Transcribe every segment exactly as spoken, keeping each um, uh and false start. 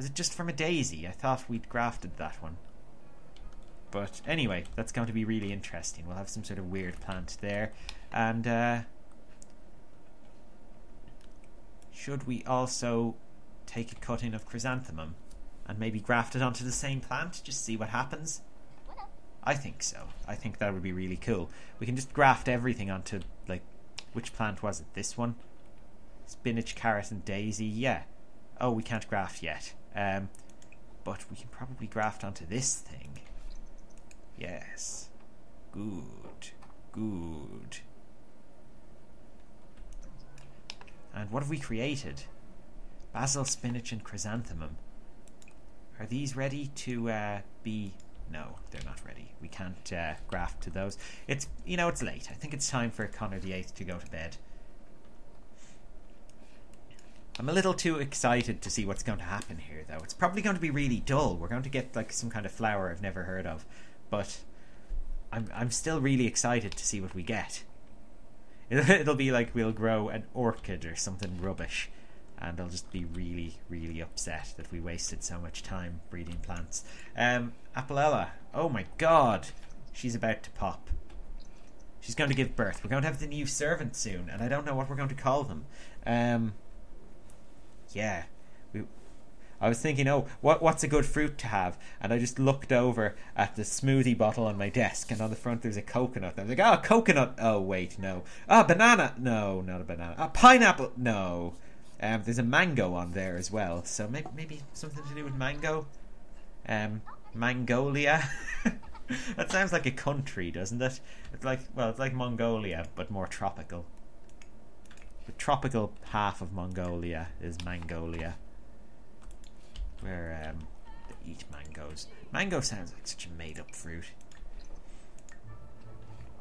Was it just from a daisy? I thought we'd grafted that one. But anyway, that's going to be really interesting. We'll have some sort of weird plant there. And uh, should we also take a cutting of chrysanthemum and maybe graft it onto the same plant? Just see what happens. I think so. I think that would be really cool. We can just graft everything onto, like, which plant was it? This one? Spinach, carrot and daisy. Yeah. Oh, we can't graft yet. Um, but we can probably graft onto this thing. Yes. Good. Good. And what have we created? Basil, spinach and chrysanthemum. Are these ready to uh, be... No, they're not ready. We can't uh, graft to those. It's, you know, it's late. I think it's time for Connor the eighth to go to bed. I'm a little too excited to see what's going to happen here, though. It's probably going to be really dull. We're going to get, like, some kind of flower I've never heard of. But I'm, I'm still really excited to see what we get. It'll, it'll be like we'll grow an orchid or something rubbish. And I'll just be really, really upset that we wasted so much time breeding plants. Um, Apalella. Oh my god. She's about to pop. She's going to give birth. We're going to have the new servant soon. And I don't know what we're going to call them. Um, yeah. We, I was thinking, oh, what, what's a good fruit to have? And I just looked over at the smoothie bottle on my desk. And on the front there's a coconut. And I was like, oh, coconut. Oh, wait, no. Ah, oh, banana. No, not a banana. Ah, oh, pineapple. No. Um, there's a mango on there as well, so maybe, maybe something to do with mango? Um, Mangolia? That sounds like a country, doesn't it? It's like, well, it's like Mongolia, but more tropical. The tropical half of Mongolia is Mangolia, where um, they eat mangoes. Mango sounds like such a made-up fruit.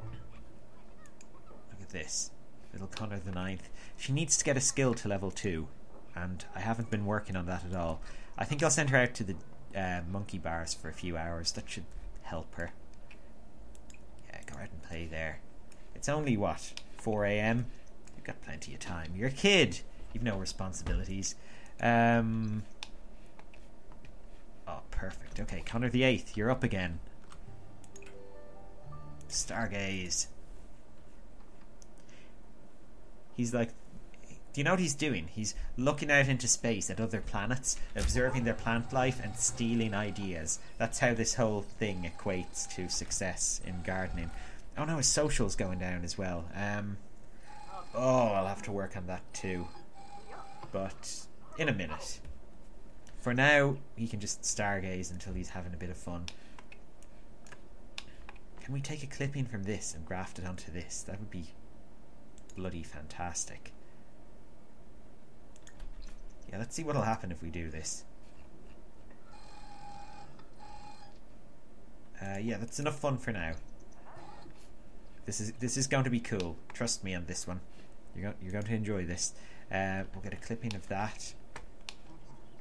Look at this. Little Connor the ninth. She needs to get a skill to level two, and I haven't been working on that at all. I think I'll send her out to the uh, monkey bars for a few hours. That should help her. Yeah, go out and play there. It's only, what, four A M? You've got plenty of time. You're a kid. You've no responsibilities. Um, oh, perfect. Okay, Connor the eighth, you're up again. Stargaze. He's like, do you know what he's doing? He's looking out into space at other planets, observing their plant life and stealing ideas. That's how this whole thing equates to success in gardening. Oh no, his social's going down as well. Um, oh, I'll have to work on that too. But in a minute. For now, he can just stargaze until he's having a bit of fun. Can we take a clipping from this and graft it onto this? That would be... bloody fantastic. Yeah, let's see what'll happen if we do this. Uh, yeah, that's enough fun for now. This is this is going to be cool. Trust me on this one. You're going you're going to enjoy this. Uh, we'll get a clipping of that.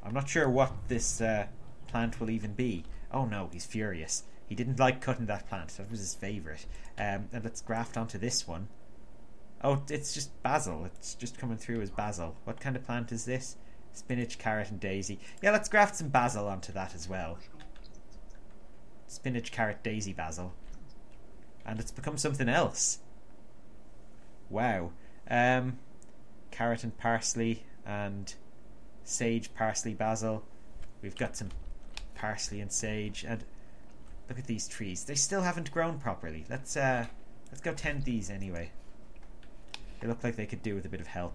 I'm not sure what this uh, plant will even be. Oh no, he's furious. He didn't like cutting that plant. That was his favourite. Um, and let's graft onto this one. Oh, it's just basil. It's just coming through as basil. What kind of plant is this? Spinach, carrot and daisy. Yeah, let's graft some basil onto that as well. Spinach, carrot, daisy, basil. And it's become something else. Wow. Um, carrot and parsley and sage, parsley, basil. We've got some parsley and sage. And look at these trees. They still haven't grown properly. Let's, uh, let's go tend these anyway. They look like they could do with a bit of help.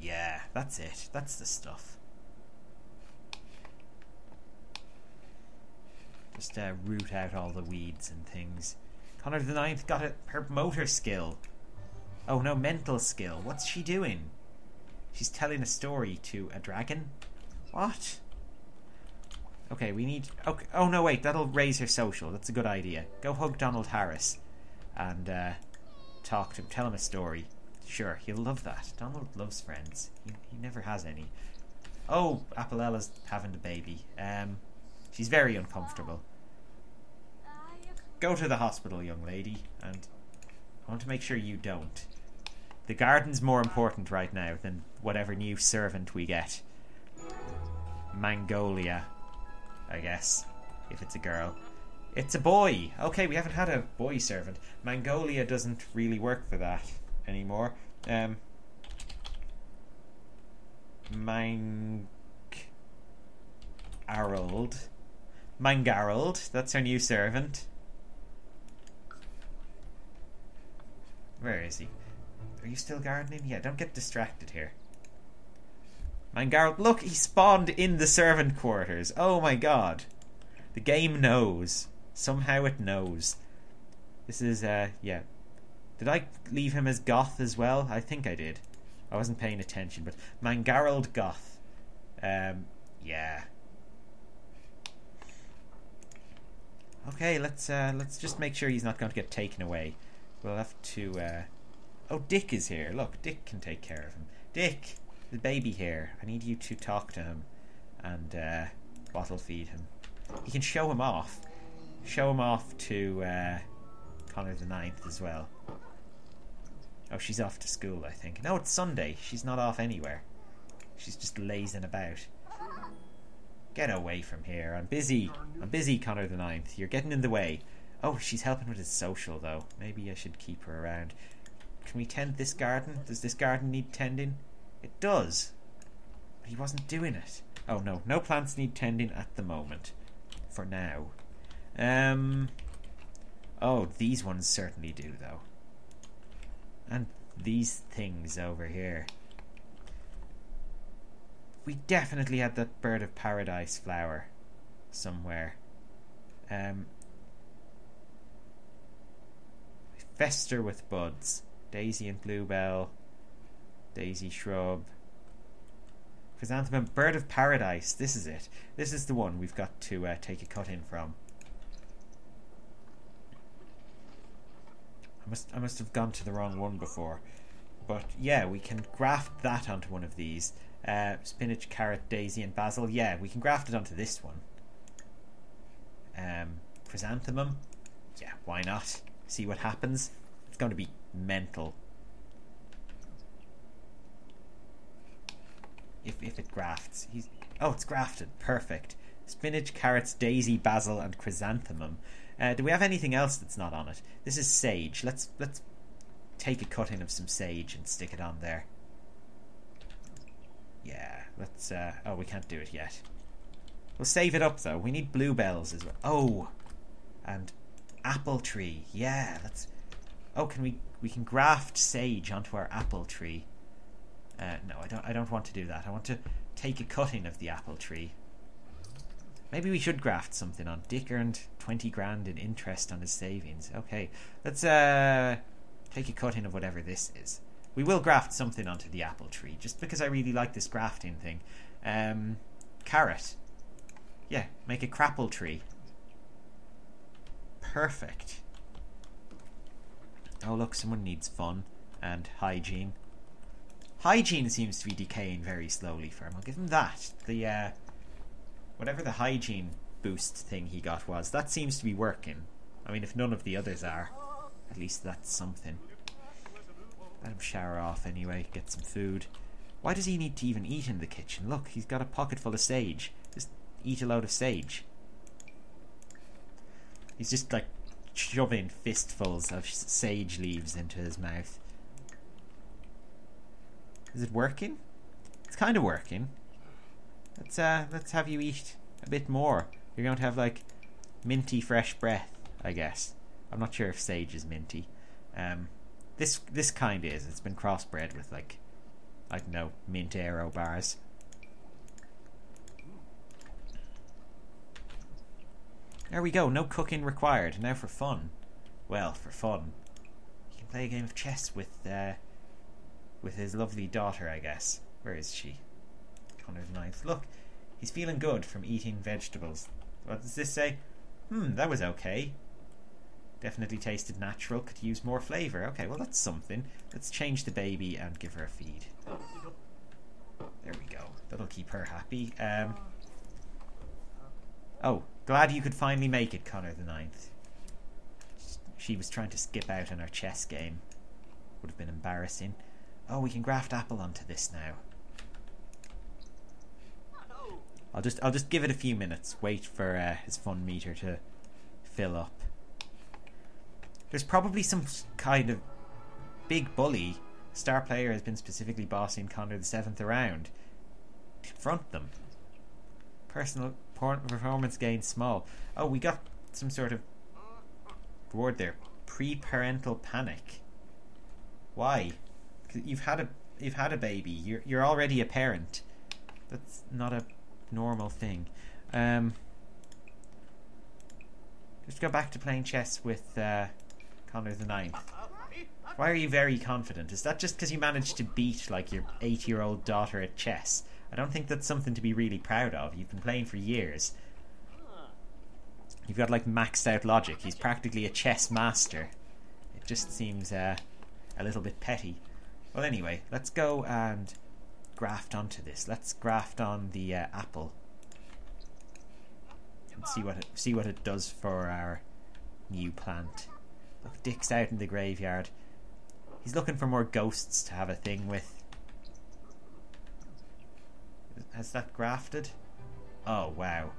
Yeah, that's it. That's the stuff. Just uh, root out all the weeds and things. Connor the ninth got a, her motor skill. Oh no, mental skill. What's she doing? She's telling a story to a dragon? What? Okay, we need... Okay, oh no, wait. That'll raise her social. That's a good idea. Go hug Donald Harris. And uh, talk to him, tell him a story. Sure, he'll love that. Donald loves friends. He, he never has any. Oh, Apalella's having a baby. Um, she's very uncomfortable. Go to the hospital, young lady. And I want to make sure you don't. The garden's more important right now than whatever new servant we get. Mongolia, I guess, if it's a girl. It's a boy. Okay, we haven't had a boy servant. Mongolia doesn't really work for that anymore. Um, Mangarald. Mangarald, that's our new servant. Where is he? Are you still gardening? Yeah, don't get distracted here. Mangarald, look, he spawned in the servant quarters. Oh my god. The game knows. Somehow it knows. This is, uh, yeah. Did I leave him as Goth as well? I think I did. I wasn't paying attention, but Mangarald Goth. Um, yeah. Okay, let's, uh, let's just make sure he's not going to get taken away. We'll have to, uh... oh, Dick is here. Look, Dick can take care of him. Dick, the baby here. I need you to talk to him and uh, bottle feed him. You can show him off. Show him off to uh, Connor the Ninth as well. Oh, she's off to school, I think. No, it's Sunday. She's not off anywhere. She's just lazing about. Get away from here. I'm busy. I'm busy, Connor the Ninth. You're getting in the way. Oh, she's helping with his social, though. Maybe I should keep her around. Can we tend this garden? Does this garden need tending? It does. But he wasn't doing it. Oh no, no plants need tending at the moment. For now. Um. Oh, these ones certainly do though. And these things over here. We definitely had that bird of paradise flower somewhere. Um. Fester with buds. Daisy and bluebell, daisy shrub, chrysanthemum, bird of paradise. This is it. This is the one we've got to uh, take a cut in from. I must, I must have gone to the wrong one before, but yeah, we can graft that onto one of these. Uh, spinach, carrot, daisy, and basil. Yeah, we can graft it onto this one. Um, chrysanthemum. Yeah, why not? See what happens. It's going to be mental if, if it grafts. He's, oh, it's grafted. Perfect. Spinach, carrots, daisy, basil, and chrysanthemum. Uh, do we have anything else that's not on it? This is sage. Let's let's take a cutting of some sage and stick it on there. Yeah, let's uh, oh, we can't do it yet. We'll save it up though. We need bluebells as well. Oh, and apple tree. Yeah, let's oh, can we we can graft sage onto our apple tree. Uh, no, I don't I don't want to do that. I want to take a cutting of the apple tree. Maybe we should graft something on. Dick earned twenty grand in interest on his savings. Okay. Let's uh take a cutting of whatever this is. We will graft something onto the apple tree, just because I really like this grafting thing. Um carrot. Yeah, make a crapple tree. Perfect. Oh look, someone needs fun and hygiene. Hygiene seems to be decaying very slowly for him. I'll give him that. The uh, whatever the hygiene boost thing he got was, that seems to be working. I mean, if none of the others are, at least that's something. Let him shower off anyway, get some food. Why does he need to even eat in the kitchen? Look, he's got a pocket full of sage. Just eat a load of sage. He's just like shoving fistfuls of sage leaves into his mouth. Is it working? It's kind of working. Let's uh, let's have you eat a bit more. You're going to have like minty fresh breath, I guess. I'm not sure if sage is minty. Um, this this kind is. It's been crossbred with like I don't know mint aero bars. There we go, no cooking required. Now for fun. Well, for fun. He can play a game of chess with uh, with his lovely daughter, I guess. Where is she? Connor the Ninth. Look, he's feeling good from eating vegetables. What does this say? Hmm, that was okay. Definitely tasted natural, could use more flavour. Okay, well that's something. Let's change the baby and give her a feed. There we go. That'll keep her happy. Um, oh, glad you could finally make it, Connor the Ninth. She was trying to skip out on our chess game. Would have been embarrassing. Oh, we can graft apple onto this now. I'll just I'll just give it a few minutes. Wait for uh, his fun meter to fill up. There's probably some kind of big bully. Star player has been specifically bossing Connor the Seventh around. Confront them. Personal performance gain small. Oh, we got some sort of reward there. Pre-parental panic. Why? Cause you've had a you've had a baby. You're you're already a parent. That's not a normal thing. Um, just go back to playing chess with uh, Connor the Ninth. Why are you very confident? Is that just because you managed to beat like your eight-year-old daughter at chess? I don't think that's something to be really proud of. You've been playing for years. You've got like maxed out logic. He's practically a chess master. It just seems uh, a little bit petty. Well, anyway, let's go and graft onto this. Let's graft on the uh, apple and see what it, see what it does for our new plant. Look, Dick's out in the graveyard. He's looking for more ghosts to have a thing with. Has that grafted? Oh, wow.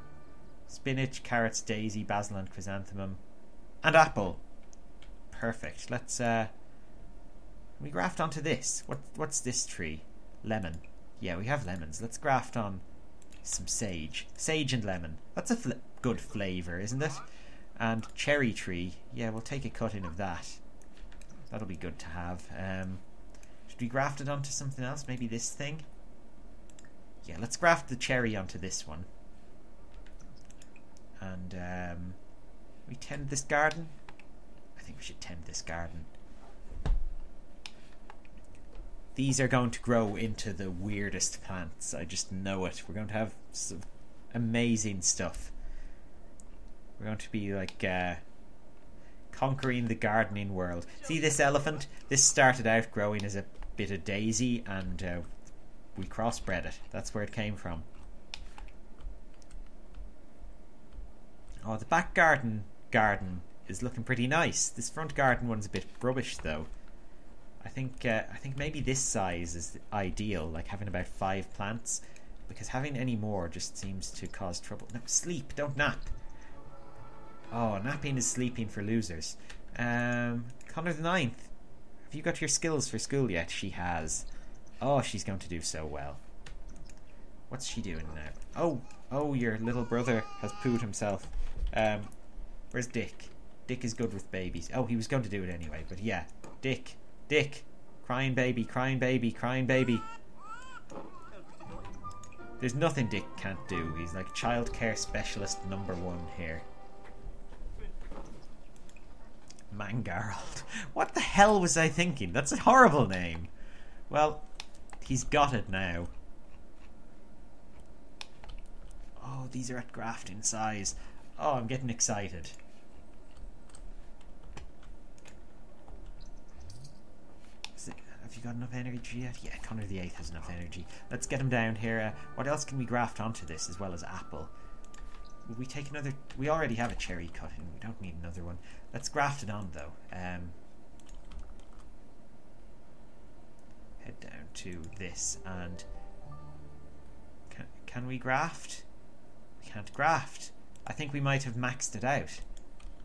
Spinach, carrots, daisy, basil and chrysanthemum. And apple. Perfect. Let's, uh... we graft onto this. What, what's this tree? Lemon. Yeah, we have lemons. Let's graft on some sage. Sage and lemon. That's a fl good flavour, isn't it? And cherry tree. Yeah, we'll take a cutting of that. That'll be good to have. Um, should we graft it onto something else? Maybe this thing? Yeah, let's graft the cherry onto this one. And um, we tend this garden? I think we should tend this garden. These are going to grow into the weirdest plants. I just know it. We're going to have some amazing stuff. We're going to be like uh, conquering the gardening world. See this elephant? This started out growing as a bit of daisy and uh, we crossbred it. That's where it came from. Oh, the back garden garden is looking pretty nice. This front garden one's a bit rubbish though. I think uh, I think maybe this size is ideal, like having about five plants, because having any more just seems to cause trouble. No, sleep, don't nap. Oh, napping is sleeping for losers. Um, Connor the Ninth, have you got your skills for school yet? She has. Oh, she's going to do so well. What's she doing now? Oh, oh, your little brother has pooed himself. Um, where's Dick? Dick is good with babies. Oh, he was going to do it anyway, but yeah. Dick, Dick, crying baby, crying baby, crying baby. There's nothing Dick can't do. He's like childcare specialist number one here. Mangarald. What the hell was I thinking? That's a horrible name. Well, he's got it now. Oh, these are at grafting size. Oh, I'm getting excited. Is it, have you got enough energy yet? Yeah, Connor the Eighth has enough energy. Let's get him down here. Uh, what else can we graft onto this as well as apple? Will we take another? We already have a cherry cutting. We don't need another one. Let's graft it on though. Um, head down to this and can, can we graft? We can't graft. I think we might have maxed it out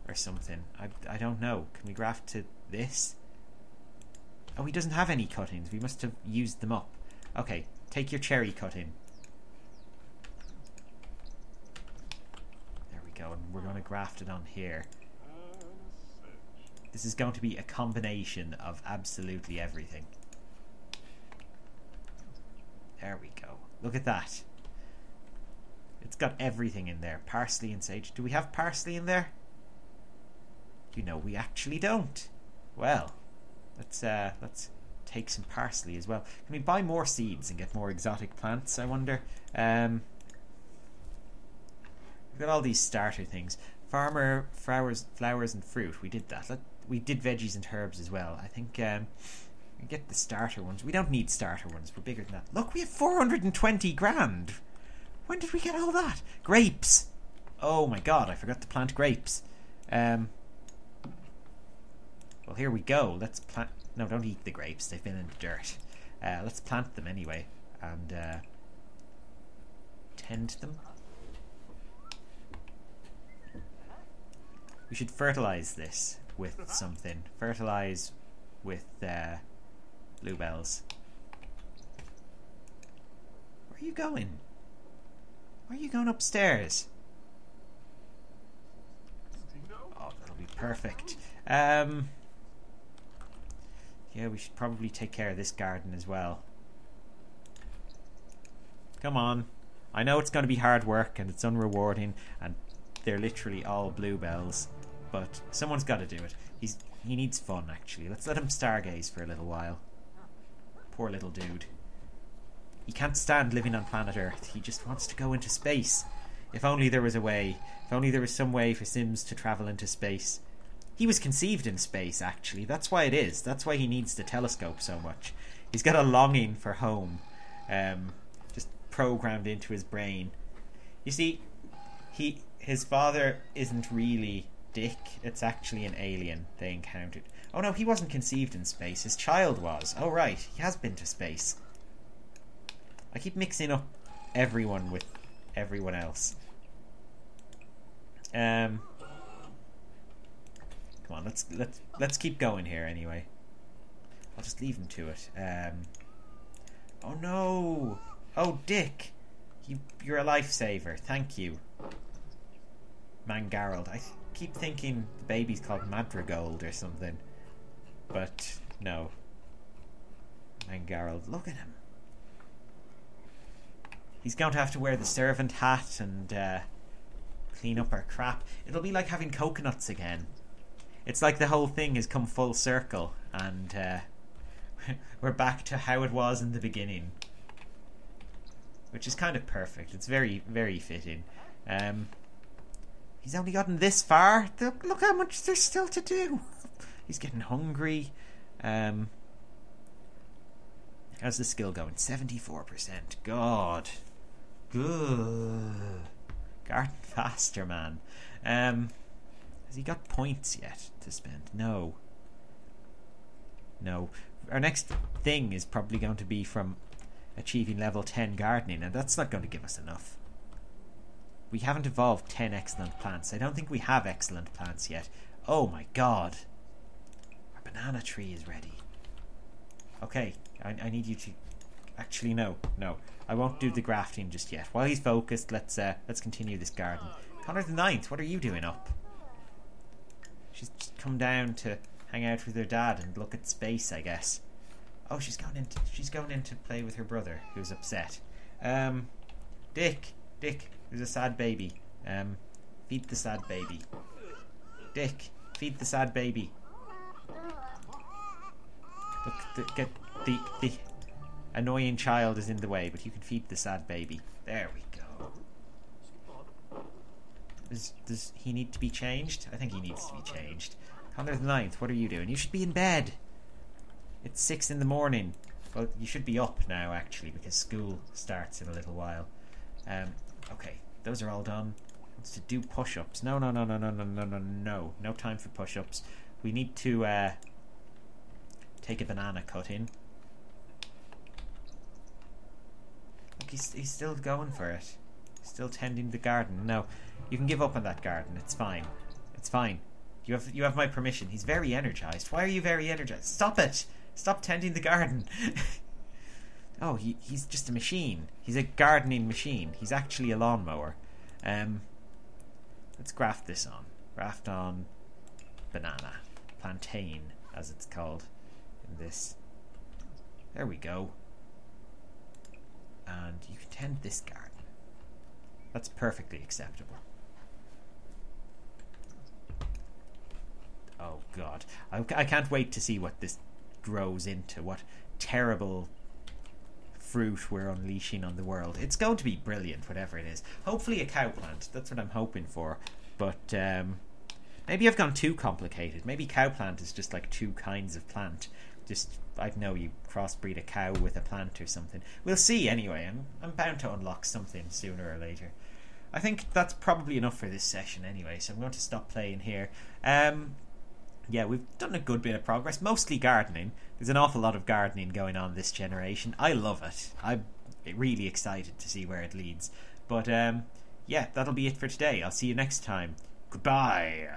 or something. I, I don't know. Can we graft to this? Oh, he doesn't have any cuttings. We must have used them up. Okay, take your cherry cutting. There we go, and we're going to graft it on here. This is going to be a combination of absolutely everything. There we go. Look at that. It's got everything in there. Parsley and sage. Do we have parsley in there? You know, we actually don't. Well, let's uh, let's take some parsley as well. Can we buy more seeds and get more exotic plants, I wonder? Um, we've got all these starter things. Farmer, flowers, flowers and fruit. We did that. Let, we did veggies and herbs as well. I think... Um, we get the starter ones. We don't need starter ones. We're bigger than that. Look, we have four hundred twenty grand. When did we get all that? Grapes. Oh my god, I forgot to plant grapes. Um. Well, here we go. Let's plant... No, don't eat the grapes. They've been in the dirt. Uh, let's plant them anyway and uh, tend them. We should fertilize this with something. Fertilize with uh, bluebells. Where are you going? Where are you going upstairs? Oh, that'll be perfect. Um, yeah, we should probably take care of this garden as well. Come on. I know it's going to be hard work and it's unrewarding and they're literally all bluebells, but someone's got to do it. He's he needs fun, actually. Let's let him stargaze for a little while. Poor little dude. He can't stand living on planet Earth. He just wants to go into space. If only there was a way. If only there was some way for Sims to travel into space. He was conceived in space, actually. That's why it is. That's why he needs the telescope so much. He's got a longing for home. Um, just programmed into his brain. You see, he his father isn't really Dick. It's actually an alien they encountered. Oh no, he wasn't conceived in space. His child was. Oh right, he has been to space. I keep mixing up everyone with everyone else. Um... Come on, let's let's let's keep going here anyway. I'll just leave him to it. Um, oh no! Oh Dick, you you're a lifesaver. Thank you, Mangarold. I keep thinking the baby's called Madrigold or something, but no. Mangarold, look at him. He's going to have to wear the servant hat and uh, clean up our crap. It'll be like having coconuts again. It's like the whole thing has come full circle and uh, we're back to how it was in the beginning, which is kind of perfect. It's very, very fitting. Um, he's only gotten this far. Look how much there's still to do. He's getting hungry. Um, how's the skill going? seventy-four percent. God. Good. Garden faster, man. Um... Has he got points yet to spend? No. No. Our next thing is probably going to be from achieving level ten gardening, and that's not going to give us enough. We haven't evolved ten excellent plants. I don't think we have excellent plants yet. Oh my god. Our banana tree is ready. Okay, I, I need you to... Actually, no, no. I won't do the grafting just yet. While he's focused, let's uh, let's continue this garden. Connor the Ninth, what are you doing up? She's just come down to hang out with her dad and look at space, I guess. Oh, she's going in. To, she's going in to play with her brother, who's upset. Um, Dick, Dick, there's a sad baby. Um, feed the sad baby. Dick, feed the sad baby. Look, the, get the the annoying child is in the way, but you can feed the sad baby. There we go. Does, does he need to be changed? I think he needs to be changed. Connor the Ninth, what are you doing? You should be in bed. It's six in the morning. Well, you should be up now, actually, because school starts in a little while. Um, okay, those are all done. It's to do push-ups. No, no, no, no, no, no, no, no, no. No time for push-ups. We need to uh, take a banana cut in. Look, he's, he's still going for it. Still tending the garden. No, you can give up on that garden. It's fine. It's fine. You have you have my permission. He's very energized. Why are you very energized? Stop it! Stop tending the garden. Oh, he he's just a machine. He's a gardening machine. He's actually a lawnmower. Um, let's graft this on. Graft on banana, plantain, as it's called in this. There we go. And you can tend this garden. That's perfectly acceptable. Oh god. I, I can't wait to see what this grows into. What terrible fruit we're unleashing on the world. It's going to be brilliant, whatever it is. Hopefully a cow plant. That's what I'm hoping for. But um, maybe I've gone too complicated. Maybe cow plant is just like two kinds of plant. Just, I don't know, you crossbreed a cow with a plant or something. We'll see anyway. I'm, I'm bound to unlock something sooner or later. I think that's probably enough for this session anyway, so I'm going to stop playing here. Um, yeah, we've done a good bit of progress, mostly gardening. There's an awful lot of gardening going on this generation. I love it. I'm really excited to see where it leads. But um, yeah, that'll be it for today. I'll see you next time. Goodbye.